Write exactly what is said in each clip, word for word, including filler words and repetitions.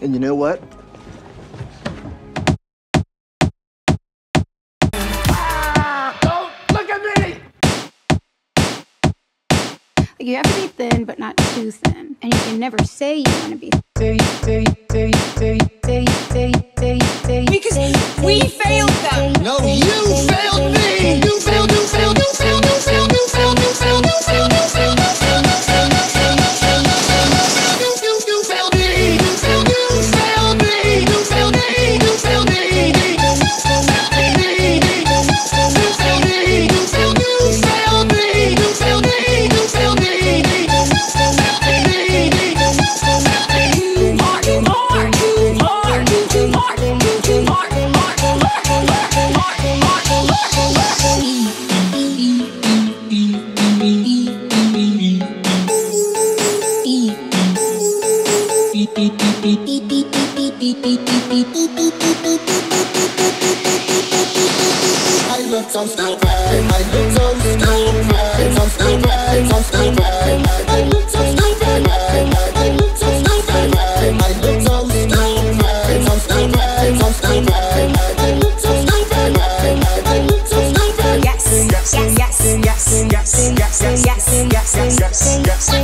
And you know what? Ah, don't look at me! Like, you have to be thin, but not too thin. And you can never say you want to be thin. Because we failed them! No, you failed me! You failed, you failed, you failed, you failed, you failed, you failed, you failed, you failed, you failed, you failed, you failed. I'm still bad, I look so stupid, I'm still bad, I'm still bad, I look so stupid, I look so stupid, I look so stupid, I'm still bad, I'm still bad, I look so stupid, I look so stupid. Yes, yes, yes, yes, yes, yes, yes, yes, yes, yes, yes.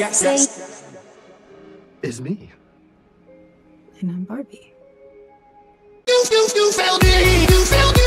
Yes, yes. It's me. And I'm Barbie. You, you, you failed me. You failed me.